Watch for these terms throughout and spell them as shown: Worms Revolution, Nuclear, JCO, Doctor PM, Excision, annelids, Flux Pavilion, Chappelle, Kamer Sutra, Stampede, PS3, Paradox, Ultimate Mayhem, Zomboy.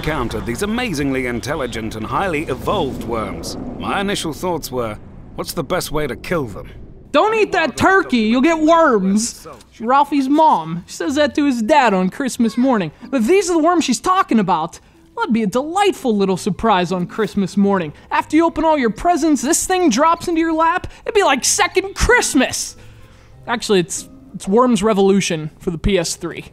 encountered these amazingly intelligent and highly evolved worms, my initial thoughts were, what's the best way to kill them? Don't eat that turkey, you'll get worms. Ralphie's mom. She says that to his dad on Christmas morning. But these are the worms she's talking about. That'd be a delightful little surprise on Christmas morning. After you open all your presents, this thing drops into your lap. It'd be like second Christmas. Actually, it's Worms Revolution for the PS3.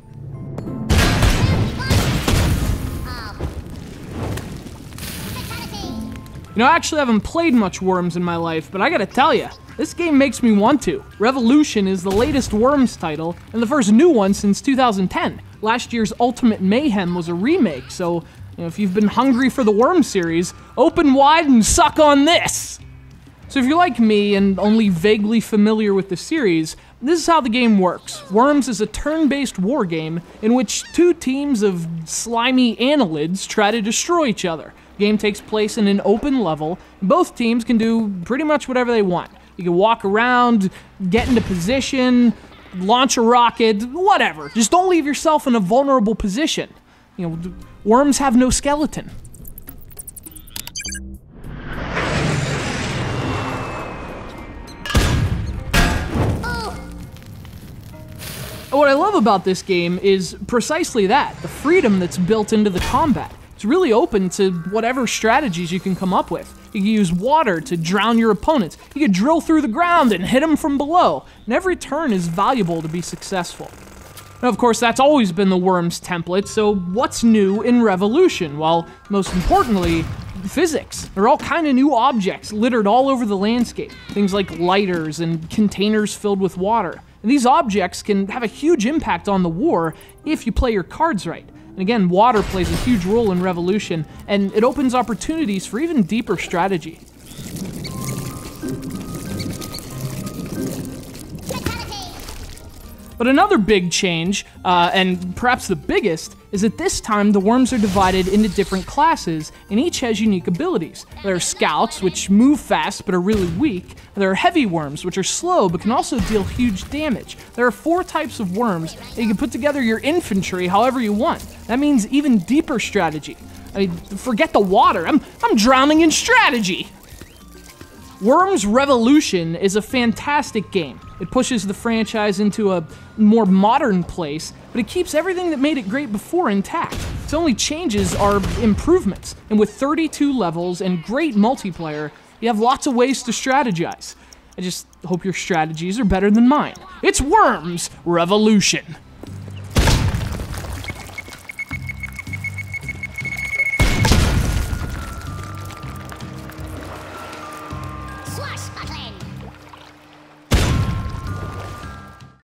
You know, I actually haven't played much Worms in my life, but I gotta tell you, this game makes me want to. Revolution is the latest Worms title, and the first new one since 2010. Last year's Ultimate Mayhem was a remake, so you know, if you've been hungry for the Worms series, open wide and suck on this! So if you're like me and only vaguely familiar with the series, this is how the game works. Worms is a turn-based war game in which two teams of slimy annelids try to destroy each other. The game takes place in an open level, and both teams can do pretty much whatever they want. You can walk around, get into position, launch a rocket, whatever. Just don't leave yourself in a vulnerable position. You know, worms have no skeleton. What I love about this game is precisely that, the freedom that's built into the combat. It's really open to whatever strategies you can come up with. You can use water to drown your opponents. You can drill through the ground and hit them from below. And every turn is valuable to be successful. Now, of course, that's always been the Worms template, so what's new in Revolution? Well, most importantly, physics. There are all kind of new objects littered all over the landscape. Things like lighters and containers filled with water. And these objects can have a huge impact on the war if you play your cards right. And again, water plays a huge role in Revolution, and it opens opportunities for even deeper strategy. But another big change, and perhaps the biggest, is that this time the worms are divided into different classes, and each has unique abilities. There are scouts, which move fast but are really weak. There are heavy worms, which are slow but can also deal huge damage. There are four types of worms, and you can put together your infantry however you want. That means even deeper strategy. I mean, forget the water, I'm drowning in strategy! Worms Revolution is a fantastic game. It pushes the franchise into a more modern place, but it keeps everything that made it great before intact. Its only changes are improvements, and with 32 levels and great multiplayer, you have lots of ways to strategize. I just hope your strategies are better than mine. It's Worms Revolution!